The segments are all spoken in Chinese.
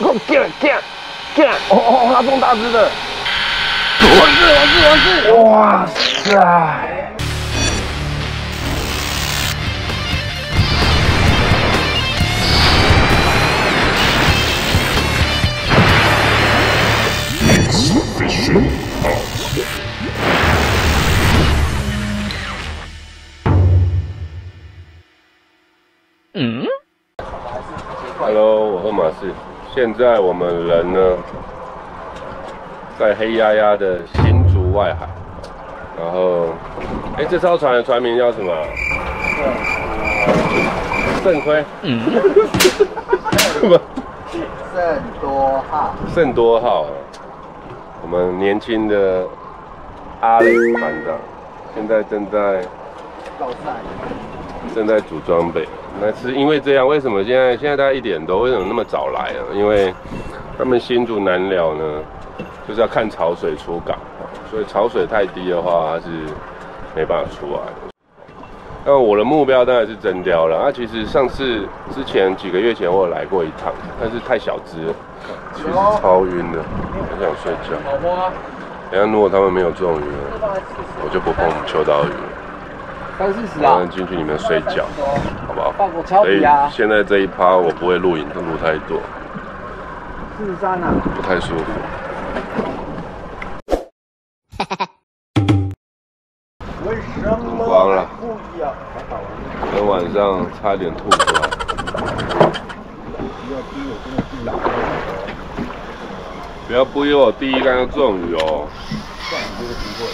你看，进来，哦，它这么大只的，我是，哇塞！ Hello， 我和马氏。现在我们人呢，在黑压压的新竹外海。然后，哎，这艘船的船名叫什么？圣盔。嗯。什么？圣多号。圣多号。 我们年轻的阿雷船长，现在正在组装备。那是因为这样，为什么现在大概1点多，为什么那么早来啊？因为他们新竹南寮呢，就是要看潮水出港，所以潮水太低的话，它是没办法出来的。那我的目标当然是真鲷了。那、啊、其实之前几个月前我有来过一趟，但是太小只了。 其实超晕的，很想睡觉。等下如果他们没有这种鱼，我就不碰秋刀鱼了。我们进去里面睡觉，好不好？所以现在这一趴我不会录影，录太多。43啊，不太舒服。哈哈。吐光了，昨天晚上差点吐出来。 不要不依我第一竿就中鱼哦！但我真的不会中。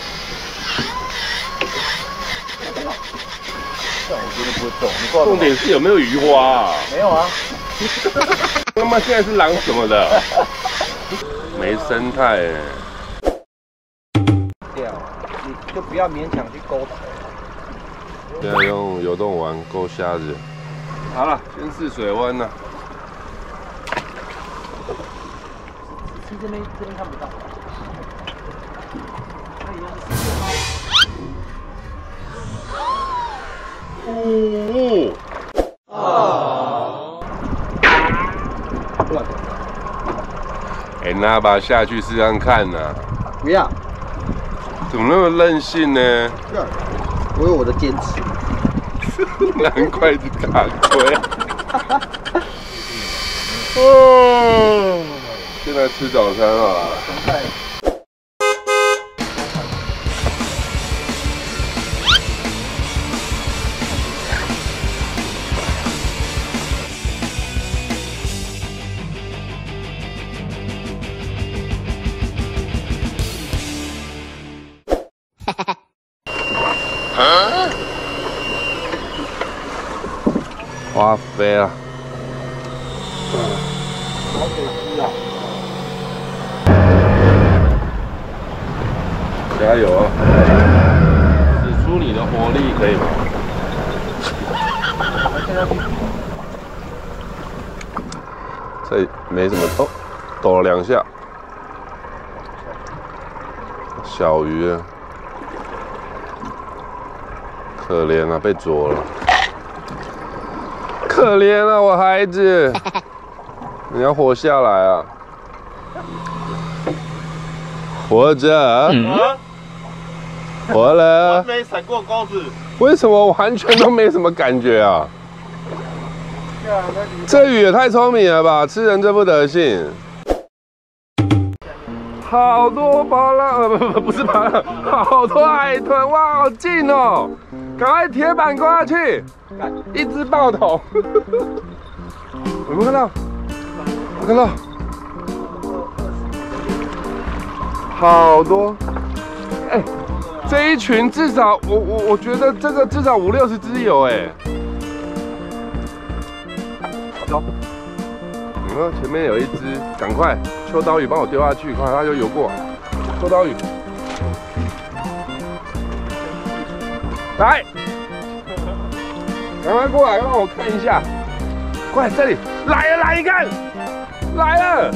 重点是有没有鱼花啊？没有啊！他妈现在是狼什么的？没生态哎！对啊，你就不要勉强去勾它。现在用游动网勾虾子。好了，先试水温了。 这边看不到。哦哦。哎，那把下去试看看呐、啊。不要。怎么那么任性呢？我有我的坚持。难怪你打亏。哦。 现在吃早餐啊！啊！花飞了！好可惜啊！ 加油！使出你的活力，可以吗？这没什么哦，抖了2下，小鱼啊，可怜了、啊，被啄了，可怜了、啊、我孩子，你要活下来啊，活着。嗯 活了，没闪过钩子，为什么我完全都没什么感觉啊？这鱼也太聪明了吧，吃人这副德性。好多巴拉，不是巴拉，好多海豚，哇，好近哦！赶快铁板刮下去，一只爆头。有没有看到？我看到，好多，哎、欸。 这一群至少，我觉得这个至少50-60只有哎、欸。走，你看前面有一只，赶快秋刀鱼帮我丢下去，快它就游过来。秋刀鱼，来，赶快过来让我看一下，快这里来了，来一根，来了。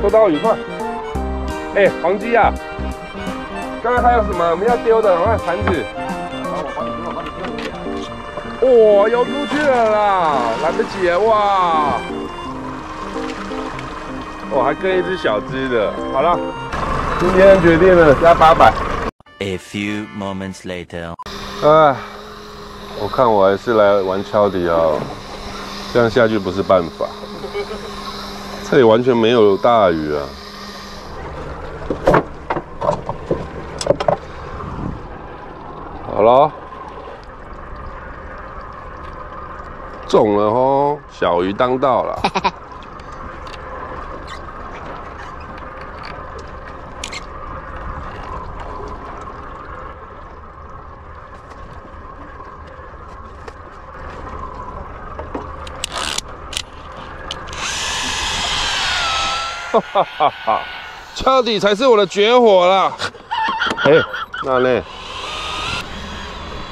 秋刀鱼快！哎、欸，黄鸡啊！刚才还有什么我们要丢的？我看盘子。哦，游出去了啦，来不及了哇！哦，还跟一只小只的。好了，今天决定了，加800。A few moments later， 哎，我看我还是来玩超迪哦，这样下去不是办法。这里完全没有大鱼啊。 好了，中了哦，小鱼当道了。哈哈哈哈，抄底才是我的绝活啦！哎，那嘞？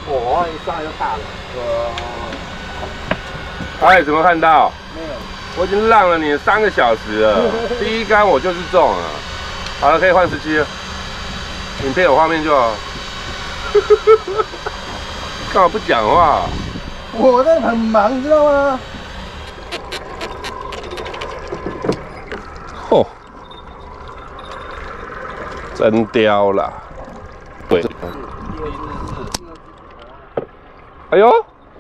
我一上就大了，哎，怎么看到？没有，我已经浪了你3个小时了，第一竿我就是中了。好了，可以换17了，影片有画面就好。干嘛不讲话？我在很忙，知道吗？吼，真刁啦！对。 哎呦，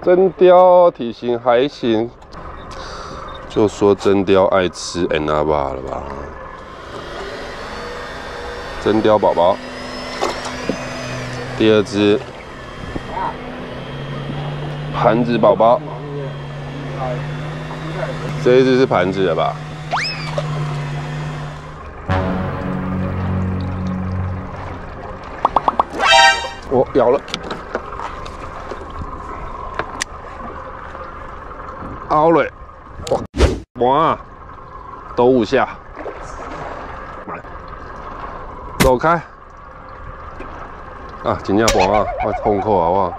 真雕体型还行，就说真雕爱吃 Enaba 了吧？真雕宝宝，第二只盘子宝宝，这一只是盘子的吧？我咬了。 凹嘞，哇，抖5下，走开！啊，真正黄啊，我痛苦好不好？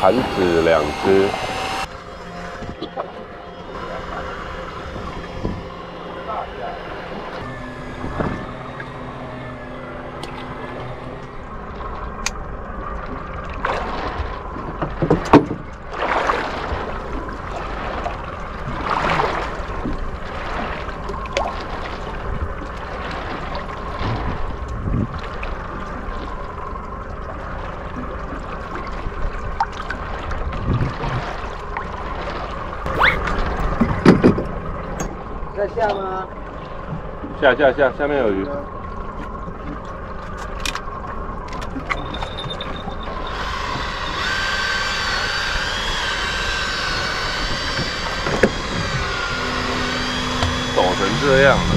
盘子2只，在下吗？下，下面有鱼。抖成这样了。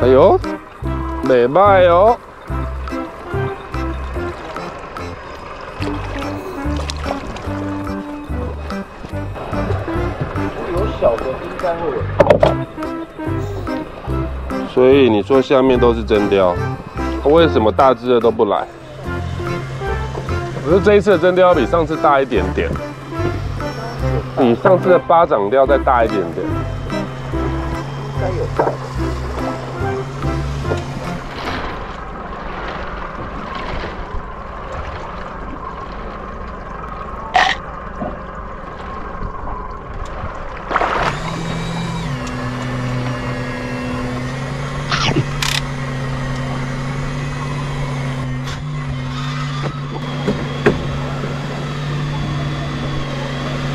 哎呦，袂歹哦！有小的应该会有。所以你说下面都是真鲷，为什么大只的都不来？可是这一次的真鲷比上次大一点点，比上次的巴掌鲷再大一点点。应该有大。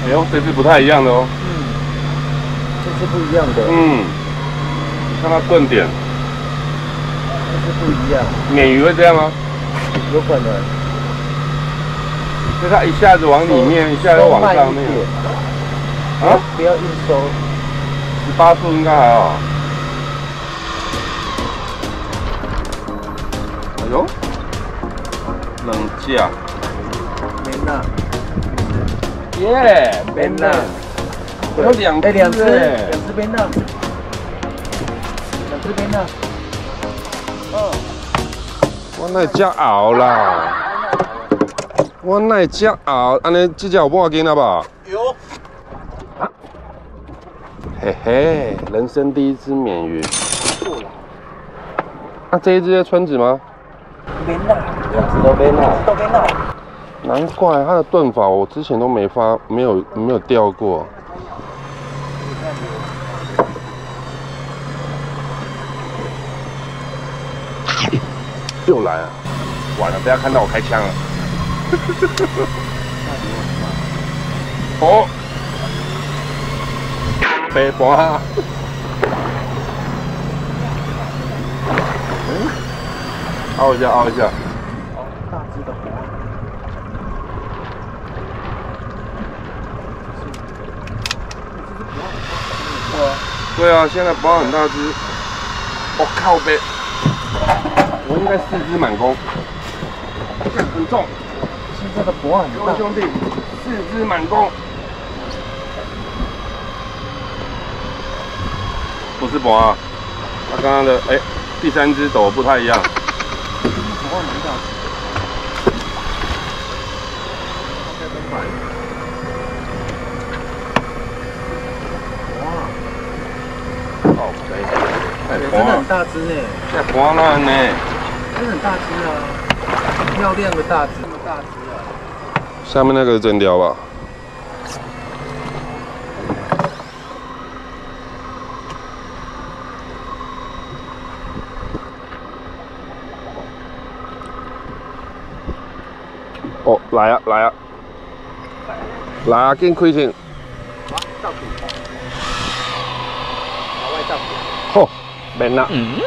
哎呦，这只不太一样的哦。嗯，这是不一样的。嗯，看它钝点。这是不一样。鲶鱼会这样吗？有可能。就它一下子往里面，一下又往上面。啊？不要硬收。18速应该还好。哎呦，冷架。没拿。 耶，边浪，有2只，2只边浪，哦，我那只熬啦，我那只熬，安尼这只有半斤了吧？有。嘿嘿，人生第一只鲶鱼。那、啊、这一只在村子吗？没闹，两只都没闹，都没闹。难怪它的盾法我之前都没有钓过。 又来啊！完了，不要看到我开枪了。哦，白花。嗯，凹一下，凹一下。哦，大只的花。对啊，现在花很大只。我、哦、靠北，白。 我应该四肢满弓，很重。现在的脖很大，各位兄弟，四肢满弓，不是脖啊。他刚刚的哎、欸，第三只手不太一样。脖很大。哇！好肥，哎，真的很大只哎、欸，哎，脖烂呢。 真的很大只啊，很漂亮的大只，这么大只啊！下面那个是真鲷吧？哦，来啊来啊！来啊，紧开枪！啊，照片。老外照片。吼，免啦。嗯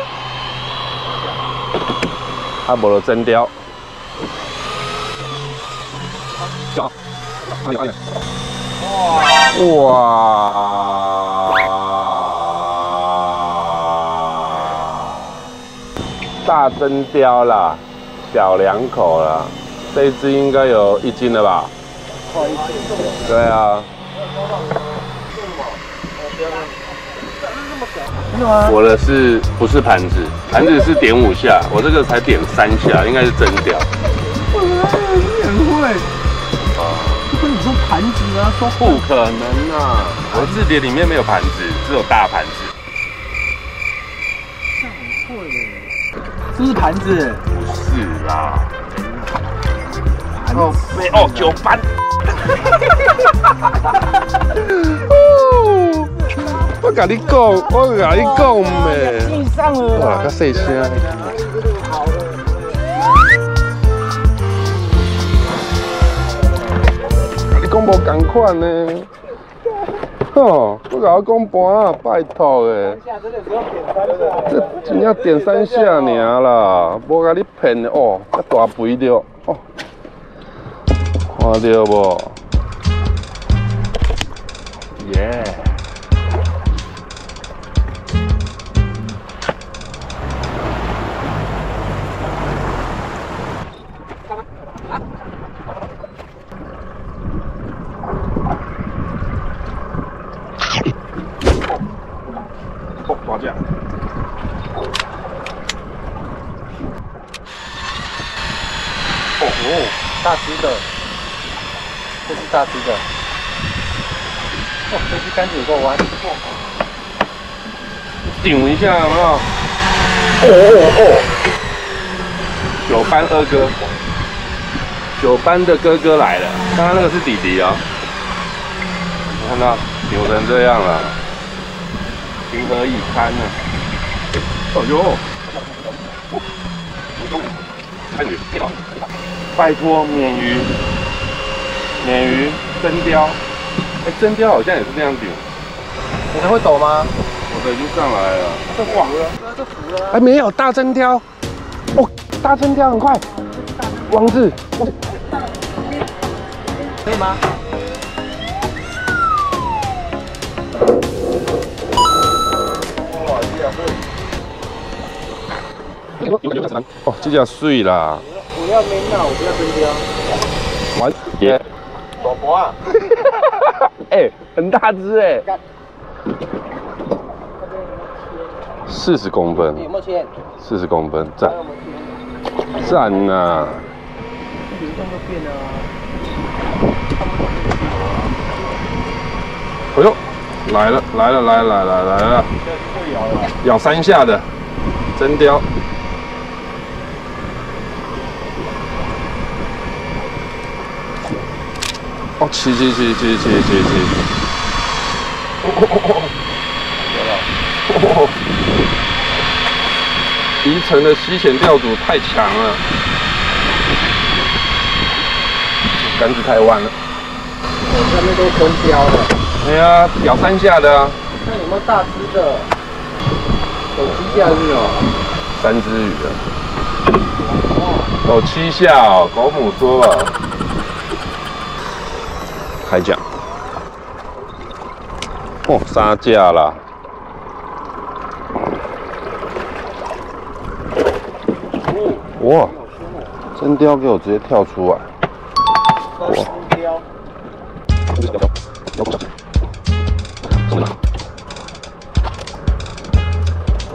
啊，无就真鲷。哇！哇！大真鲷啦，小两口啦，这一只应该有1斤了吧？对啊。我的是不是盘子？盘子是点5下，我这个才点3下，应该是真鲷。你很会啊！不是你说盘子啊，说不可能啊！我的字典里面没有盘子，只有大盘子。这很会耶！这是盘子？不是啦。哦，没哦，9班。我甲你讲，我甲你讲咩？地上了啦！哇，较细声。甲你讲无同款呢。吼，我甲我讲盘啊，拜托诶。这真正点3下尔啦，无甲你骗哦，较大肥着哦，看到无？耶！ 大只的，这是大只的。哇，这只杆子有够弯。顶一下，有没有？哦哦哦！9班二哥，9班的哥哥来了。刚刚那个是弟弟啊、哦。你看到扭成这样了，情何以堪呢、啊？哦呦！看你跳。 拜托，鲶鱼，鲶鱼，真鲷，哎、欸，真鲷好像也是这样顶。你的会抖吗？我的已经上来了。这浮了，这浮了。哎、欸，没有大真鲷，哦，大真鲷很快。王子，可以吗？哇，这个有点难。哦，这只水啦。 不要没闹，我不要真鲷。完结。老婆啊！哎，很大只哎、欸。40公分。有没有切？40公分，赞。赞呐！流动都变了。哎呦！来了！咬三下的，真叼！哦，起！哦！宜城的吸潜钓组太强了，杆子太弯了。我下面都空标了。 哎呀，咬三下的啊！看有没有大只的，有七下鱼哦。三只鱼啊！哦，七下哦，狗母说了。开奖！哦，三架啦！哇！真鲷给我直接跳出来！哇！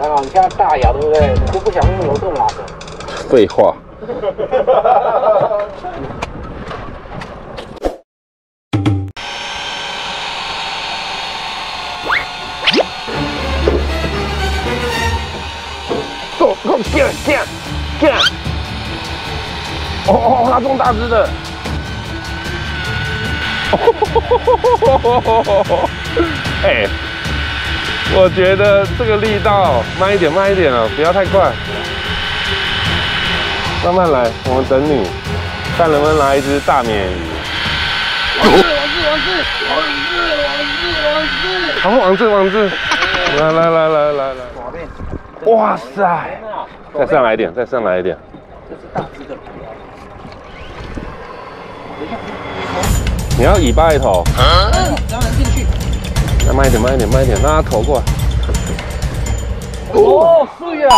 然后你像大咬，对不对？你都不想用油动拉的。废话。Go get！ 哦，拉中大只的。哎。我觉得这个力道慢一点了，不要太快，慢慢来，我们等你，看能不能来一只大鲶鱼。王志，来！哇塞，再上来一点。这是大只的。你要尾巴一头。当然进去。 慢一点，让它头过来。哦，碎了！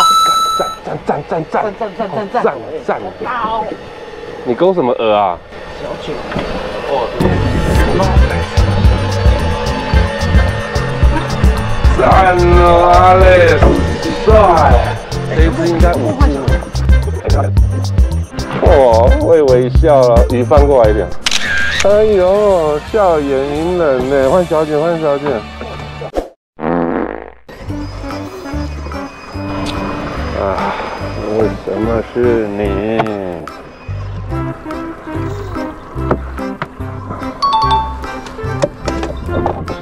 赞！你勾什么鹅啊？小九。哦，对。赞了，阿力，帅！这一只应该五斤。哇，微微笑了，鱼翻过来一点。 哎呦，笑眼迎人呢！换小姐。啊，为什么是你？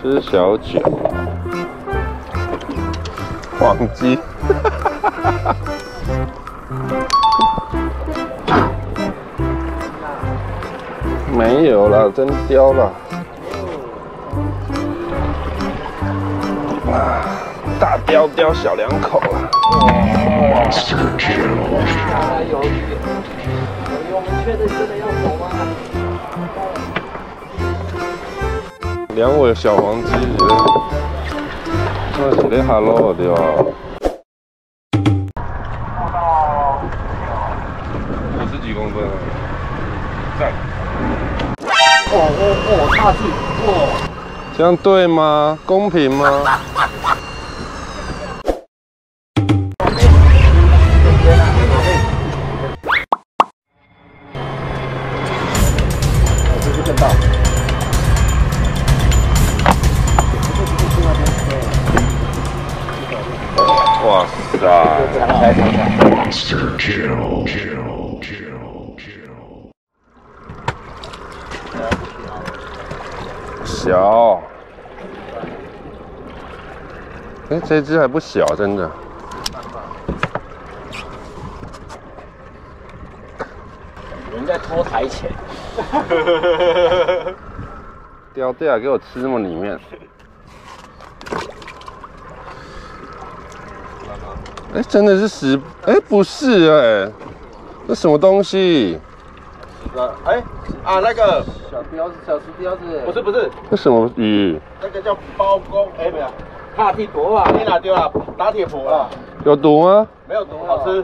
吃小九，黄鸡。没有了，真刁了！啊，大刁刁小两口了。我们确定真的要走吗？两尾小黄鸡，那是得哈喽对吧？50几公分啊，赞！ 哦，大字哦，这样对吗？公平吗？这是更大。哇塞！ 小，哎，这只还不小，真的。人在拖台前。掉掉，给我吃那么里面。哎，真的是石？哎，不是哎，这什么东西？ 哎啊，那个小石雕子，不是，这什么鱼？那个叫包公，哎没有，大地夺啊，你哪丢啊？打铁婆啊？有毒吗？没有毒，好吃，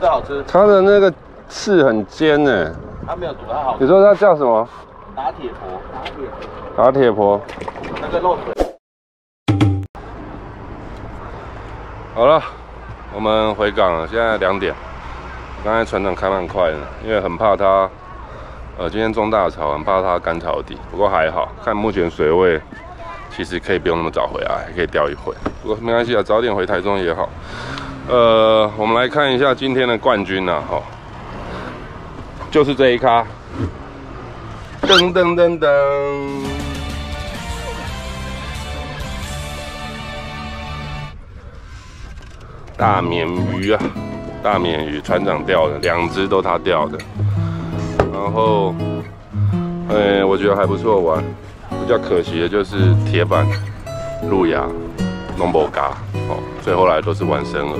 这好吃。它的那个刺很尖呢。它没有毒，它好。你说它叫什么？打铁婆。那个肉水。好了，我们回港了，现在2点。 刚才船长开蛮快的，因为很怕它，今天中大潮，很怕它干潮底。不过还好看，目前水位其实可以不用那么早回来，还可以钓一回。不过没关系啊，早点回台中也好。我们来看一下今天的冠军啊，哈，就是这一咖。噔噔噔噔。 大鲶鱼啊，大鲶鱼，船长钓的，2只都他钓的。然后，我觉得还不错玩。比较可惜的就是铁板、路亚、龙博嘎，哦，所以后来都是玩生饵。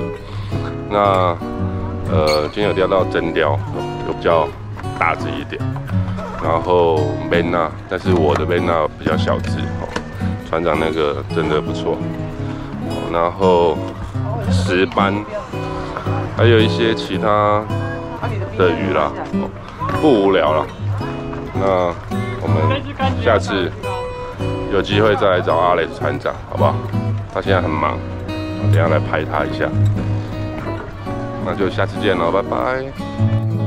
那，今天有钓到真鲷，有比较大只一点。然后贝娜，但是我的贝娜比较小只，哦，船长那个真的不错。哦，然后。 石斑，还有一些其他的鱼啦，不无聊啦。那我们下次有机会再来找阿雷船长，好不好？他现在很忙，等一下来拍他一下。那就下次见咯，拜拜。